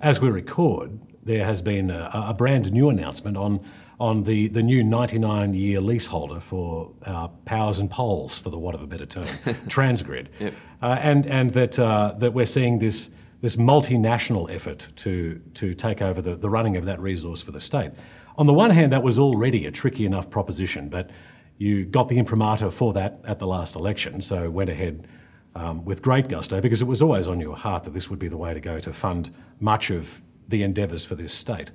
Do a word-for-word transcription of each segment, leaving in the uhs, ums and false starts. As we record, there has been a, a brand new announcement on on the, the new ninety-nine year leaseholder for our powers and poles, for the want of a better term, Transgrid, yep. uh, and and that uh, that we're seeing this this multinational effort to to take over the, the running of that resource for the state. On the one hand, that was already a tricky enough proposition, but you got the imprimatur for that at the last election, so went ahead um, with great gusto, because it was always on your heart that this would be the way to go to fund much of the endeavours for this state.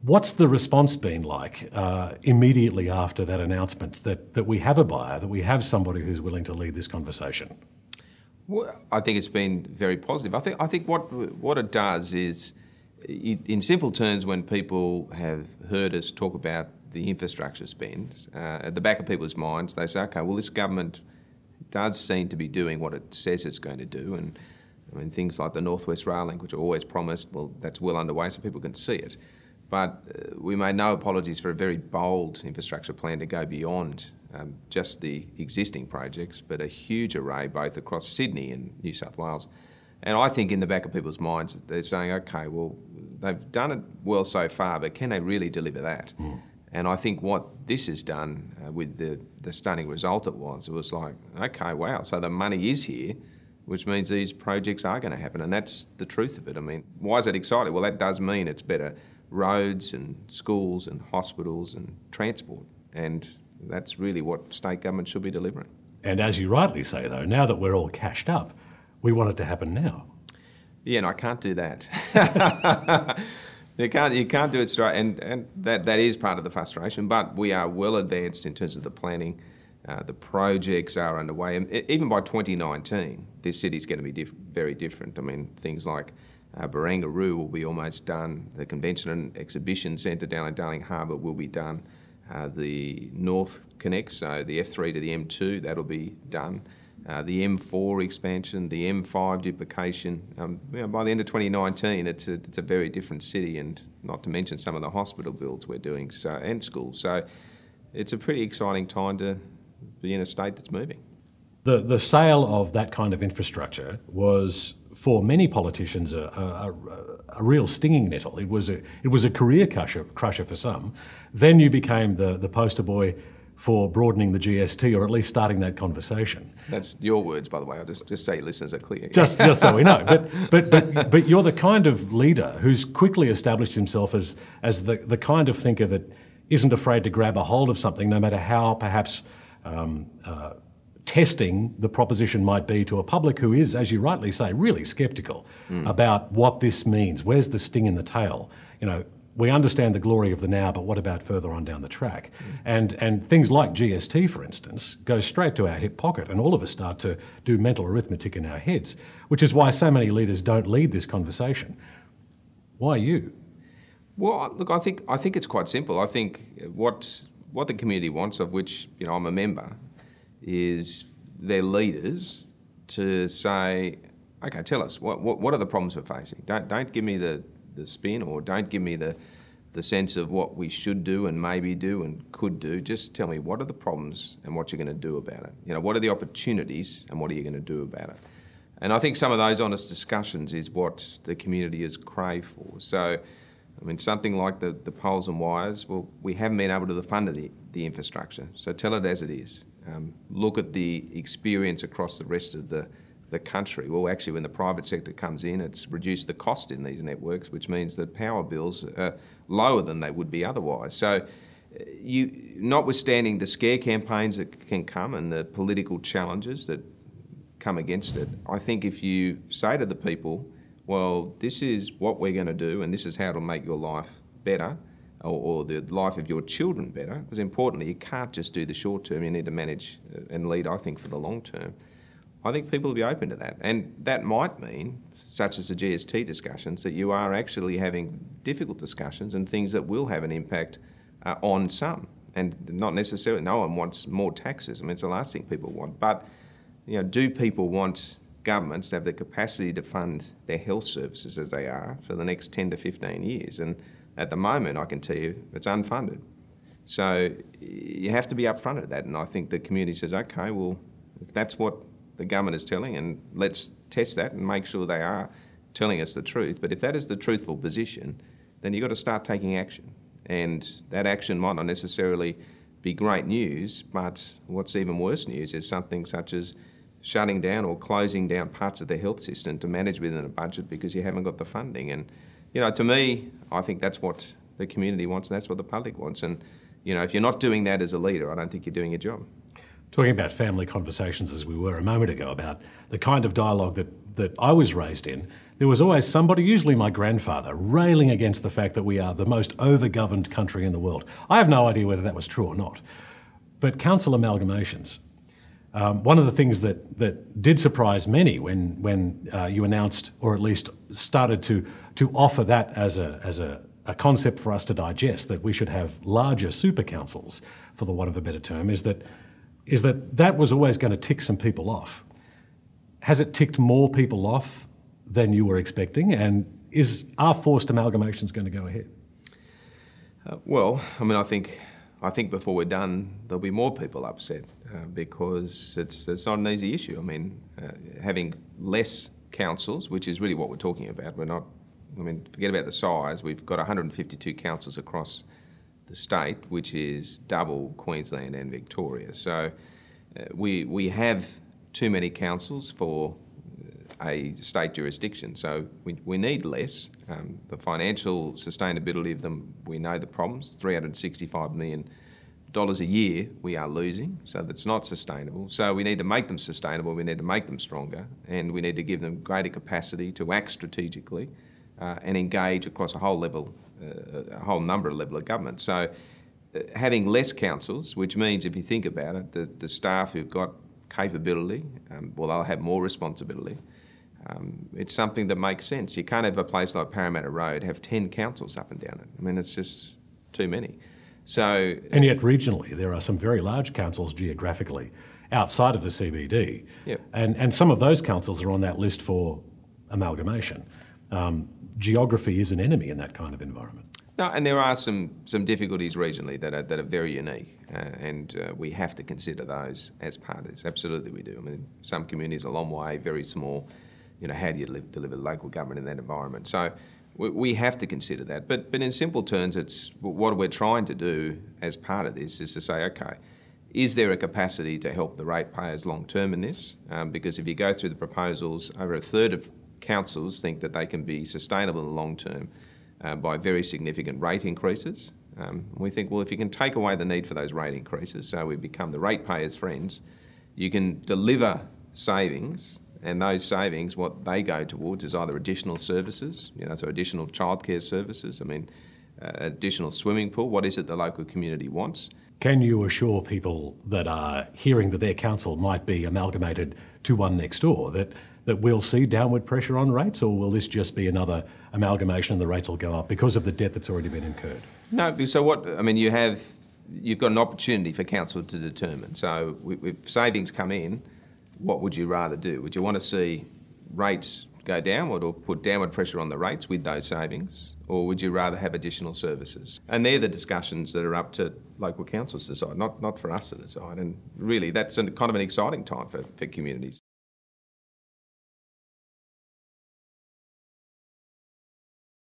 What's the response been like uh, immediately after that announcement that, that we have a buyer, that we have somebody who's willing to lead this conversation? Well, I think it's been very positive. I think, I think what, what it does is, in simple terms, when people have heard us talk about the infrastructure spend, uh, at the back of people's minds, they say, okay, well, this government does seem to be doing what it says it's going to do. And I mean, things like the Northwest Rail Link, which are always promised, well, that's well underway so people can see it. But uh, we made no apologies for a very bold infrastructure plan to go beyond um, just the existing projects, but a huge array both across Sydney and New South Wales. And I think in the back of people's minds, they're saying, okay, well, they've done it well so far, but can they really deliver that? Mm. And I think what this has done uh, with the, the stunning result it was, it was like, okay, wow, so the money is here, which means these projects are going to happen. And that's the truth of it. I mean, why is it exciting? Well, that does mean it's better roads and schools and hospitals and transport, and that's really what state government should be delivering. And as you rightly say though, now that we're all cashed up, we want it to happen now. Yeah, and no, I can't do that. you, can't, you can't do it straight, and, and that, that is part of the frustration, but we are well advanced in terms of the planning. Uh, the projects are underway, and even by twenty nineteen, this city's going to be diff very different. I mean, things like Uh, Barangaroo will be almost done. The Convention and Exhibition Centre down at Darling Harbour will be done. Uh, the North Connect, so the F three to the M two, that'll be done. Uh, the M four expansion, the M five duplication. Um, you know, by the end of twenty nineteen, it's a, it's a very different city, and not to mention some of the hospital builds we're doing, so, and schools. So it's a pretty exciting time to be in a state that's moving. The, the sale of that kind of infrastructure was, for many politicians, a, a, a real stinging nettle. It was a, it was a career crusher, crusher for some. Then you became the, the poster boy for broadening the G S T, or at least starting that conversation. That's your words, by the way. I'll just, just say listeners are clear. Just, just so we know. But, but, but, but you're the kind of leader who's quickly established himself as, as the, the kind of thinker that isn't afraid to grab a hold of something, no matter how perhaps um, uh, testing the proposition might be to a public who is, as you rightly say, really sceptical mm. about what this means. Where's the sting in the tail? You know, we understand the glory of the now, but what about further on down the track? Mm. And, and things like G S T, for instance, go straight to our hip pocket, and all of us start to do mental arithmetic in our heads, which is why so many leaders don't lead this conversation. Why you? Well, look, I think, I think it's quite simple. I think what, what the community wants, of which, you know, I'm a member, is their leaders to say, okay, tell us, what, what, what are the problems we're facing? Don't, don't give me the, the spin, or don't give me the, the sense of what we should do and maybe do and could do. Just tell me, what are the problems and what you're going to do about it? You know, what are the opportunities and what are you going to do about it? And I think some of those honest discussions is what the community is craved for. So, I mean, something like the, the poles and wires, well, we haven't been able to fund the, the infrastructure, so tell it as it is. Um, look at the experience across the rest of the, the country. Well, actually, when the private sector comes in, it's reduced the cost in these networks, which means that power bills are lower than they would be otherwise. So, you, notwithstanding the scare campaigns that can come and the political challenges that come against it, I think if you say to the people, well, this is what we're going to do and this is how it'll make your life better, or the life of your children better, because importantly, you can't just do the short term, you need to manage and lead, I think, for the long term. I think people will be open to that. And that might mean, such as the G S T discussions, that you are actually having difficult discussions and things that will have an impact uh, on some. And not necessarily, no one wants more taxes. I mean, it's the last thing people want. But, you know, do people want governments to have the capacity to fund their health services as they are for the next ten to fifteen years? And at the moment, I can tell you, it's unfunded. So you have to be upfront at that, and I think the community says, okay, well, if that's what the government is telling, and let's test that and make sure they are telling us the truth, but if that is the truthful position, then you've got to start taking action. And that action might not necessarily be great news, but what's even worse news is something such as shutting down or closing down parts of the health system to manage within a budget because you haven't got the funding. And, you know, to me, I think that's what the community wants and that's what the public wants. And, you know, if you're not doing that as a leader, I don't think you're doing your job. Talking about family conversations, as we were a moment ago, about the kind of dialogue that, that I was raised in, there was always somebody, usually my grandfather, railing against the fact that we are the most over-governed country in the world. I have no idea whether that was true or not. But council amalgamations, Um, one of the things that, that did surprise many when, when uh, you announced, or at least started to, to offer that as, a, as a, a concept for us to digest, that we should have larger super councils, for the want of a better term, is that, is that that was always going to tick some people off. Has it ticked more people off than you were expecting? And is, are forced amalgamations going to go ahead? Uh, well, I mean, I think... I think before we're done, there'll be more people upset uh, because it's, it's not an easy issue. I mean, uh, having less councils, which is really what we're talking about, we're not, I mean, forget about the size, we've got one hundred fifty-two councils across the state, which is double Queensland and Victoria. So uh, we, we have too many councils for a state jurisdiction. So we, we need less. Um, the financial sustainability of them, we know the problems. three hundred sixty-five million dollars a year we are losing, so that's not sustainable. So we need to make them sustainable, we need to make them stronger, and we need to give them greater capacity to act strategically uh, and engage across a whole level, uh, a whole number of level of government. So uh, having less councils, which means if you think about it, the, the staff who've got capability, um, well, they'll have more responsibility. Um, it's something that makes sense. You can't have a place like Parramatta Road have ten councils up and down it. I mean, it's just too many. So, and yet regionally, there are some very large councils geographically outside of the C B D. Yep. And, and some of those councils are on that list for amalgamation. Um, geography is an enemy in that kind of environment. No, and there are some, some difficulties regionally that are, that are very unique, uh, and uh, we have to consider those as part of this. Absolutely we do. I mean, some communities are a long way, very small. You know, how do you live, deliver local government in that environment? So we, we have to consider that. But, but in simple terms, it's what we're trying to do as part of this is to say, okay, is there a capacity to help the ratepayers long term in this? Um, because if you go through the proposals, over a third of councils think that they can be sustainable in the long term uh, by very significant rate increases. Um, we think, well, if you can take away the need for those rate increases, so we become the ratepayers' friends, you can deliver savings. And those savings, what they go towards is either additional services, you know, so additional childcare services, I mean, uh, additional swimming pool, what is it the local community wants? Can you assure people that are hearing that their council might be amalgamated to one next door that, that we'll see downward pressure on rates, or will this just be another amalgamation and the rates will go up because of the debt that's already been incurred? No, so what, I mean, you have, you've got an opportunity for council to determine. So if savings come in, what would you rather do? Would you want to see rates go downward or put downward pressure on the rates with those savings? Or would you rather have additional services? And they're the discussions that are up to local councils to decide, not, not for us to decide. And really, that's an, kind of an exciting time for, for communities.